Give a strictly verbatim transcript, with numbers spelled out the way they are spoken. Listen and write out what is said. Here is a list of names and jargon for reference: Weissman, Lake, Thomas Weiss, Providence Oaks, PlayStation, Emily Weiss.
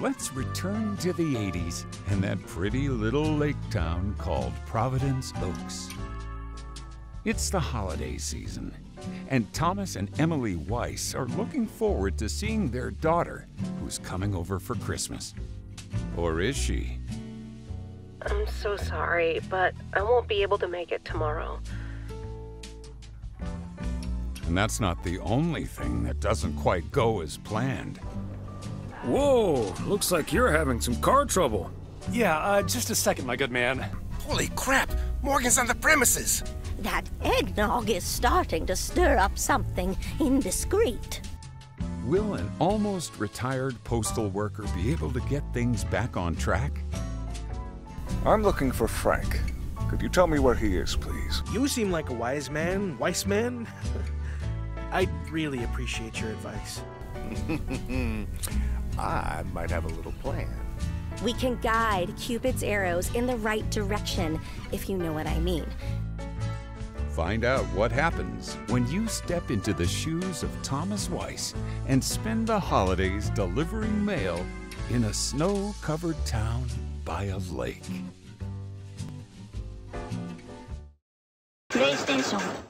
Let's return to the eighties and that pretty little lake town called Providence Oaks. It's the holiday season, and Thomas and Emily Weiss are looking forward to seeing their daughter, who's coming over for Christmas. Or is she? I'm so sorry, but I won't be able to make it tomorrow. And that's not the only thing that doesn't quite go as planned. Whoa, looks like you're having some car trouble. Yeah, uh, just a second, my good man. Holy crap, Morgan's on the premises! That eggnog is starting to stir up something indiscreet. Will an almost retired postal worker be able to get things back on track? I'm looking for Frank. Could you tell me where he is, please? You seem like a wise man, Weissman. I'd really appreciate your advice. I might have a little plan. We can guide Cupid's arrows in the right direction, if you know what I mean. Find out what happens when you step into the shoes of Thomas Weiss and spend the holidays delivering mail in a snow-covered town by a lake. PlayStation.